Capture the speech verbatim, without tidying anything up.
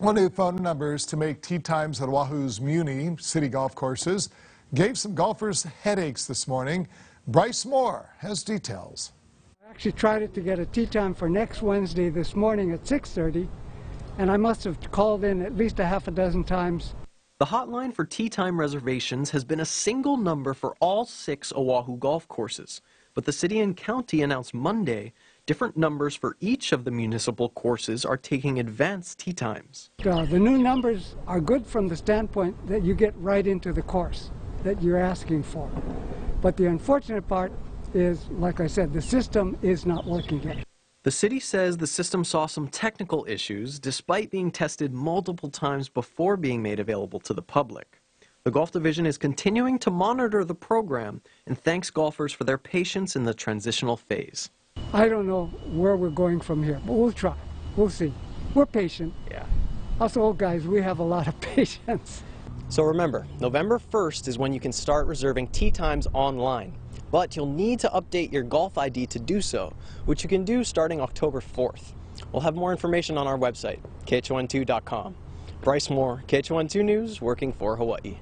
Well, new phone numbers to make tee times at O'ahu's Muni City golf courses gave some golfers headaches this morning. Bryce Moore has details. I actually tried it to get a tee time for next Wednesday this morning at six thirty, and I must have called in at least a half a dozen times. The hotline for tee time reservations has been a single number for all six O'ahu golf courses, but the city and county announced Monday different numbers for each of the municipal courses are taking advanced tee times. Uh, the new numbers are good from the standpoint that you get right into the course that you're asking for. But the unfortunate part is, like I said, the system is not working yet. The city says the system saw some technical issues despite being tested multiple times before being made available to the public. The golf division is continuing to monitor the program and thanks golfers for their patience in the transitional phase. I don't know where we're going from here, but we'll try. We'll see. We're patient. Yeah. Us old guys, we have a lot of patience. So remember, November first is when you can start reserving tee times online, but you'll need to update your golf I D to do so, which you can do starting October fourth. We'll have more information on our website, K H O N two dot com. Bryce Moore, K H O N two News, working for Hawaii.